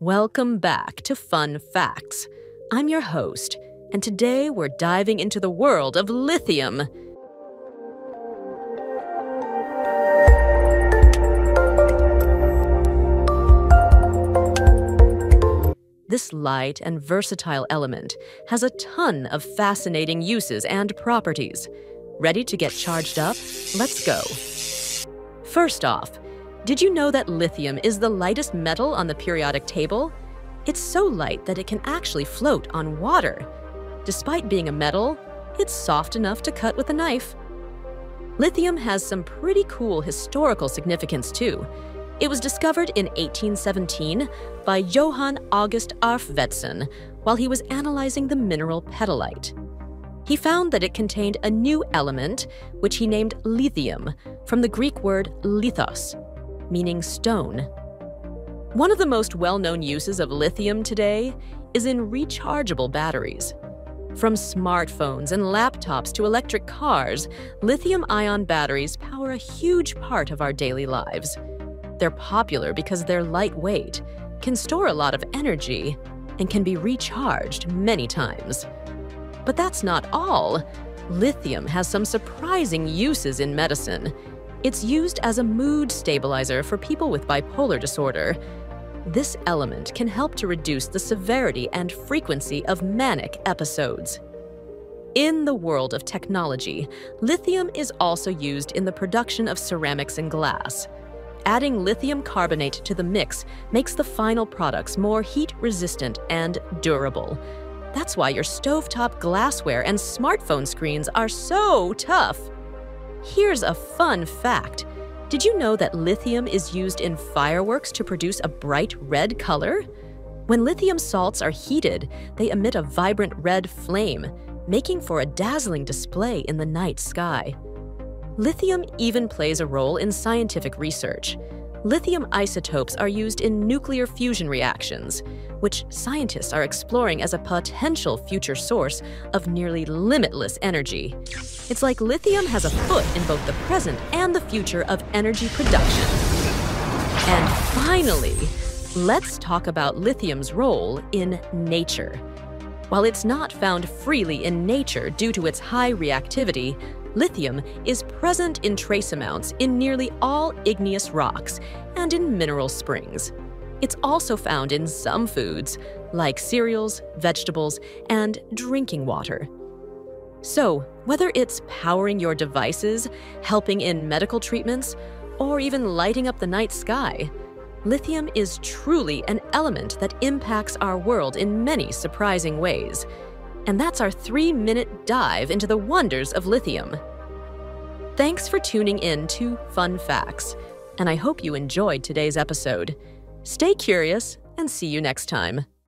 Welcome back to Fun Facts. I'm your host, and today we're diving into the world of lithium. This light and versatile element has a ton of fascinating uses and properties. Ready to get charged up? Let's go. First off, did you know that lithium is the lightest metal on the periodic table? It's so light that it can actually float on water. Despite being a metal, it's soft enough to cut with a knife. Lithium has some pretty cool historical significance too. It was discovered in 1817 by Johan August Arfvedson while he was analyzing the mineral petalite. He found that it contained a new element, which he named lithium, from the Greek word lithos, meaning stone. One of the most well-known uses of lithium today is in rechargeable batteries. From smartphones and laptops to electric cars, lithium-ion batteries power a huge part of our daily lives. They're popular because they're lightweight, can store a lot of energy, and can be recharged many times. But that's not all. Lithium has some surprising uses in medicine. It's used as a mood stabilizer for people with bipolar disorder. This element can help to reduce the severity and frequency of manic episodes. In the world of technology, lithium is also used in the production of ceramics and glass. Adding lithium carbonate to the mix makes the final products more heat-resistant and durable. That's why your stovetop glassware and smartphone screens are so tough. Here's a fun fact. Did you know that lithium is used in fireworks to produce a bright red color? When lithium salts are heated, they emit a vibrant red flame, making for a dazzling display in the night sky. Lithium even plays a role in scientific research. Lithium isotopes are used in nuclear fusion reactions, which scientists are exploring as a potential future source of nearly limitless energy. It's like lithium has a foot in both the present and the future of energy production. And finally, let's talk about lithium's role in nature. While it's not found freely in nature due to its high reactivity, lithium is present in trace amounts in nearly all igneous rocks and in mineral springs. It's also found in some foods, like cereals, vegetables, and drinking water. So, whether it's powering your devices, helping in medical treatments, or even lighting up the night sky, lithium is truly an element that impacts our world in many surprising ways. And that's our 3-minute dive into the wonders of lithium. Thanks for tuning in to Fun Facts, and I hope you enjoyed today's episode. Stay curious and see you next time.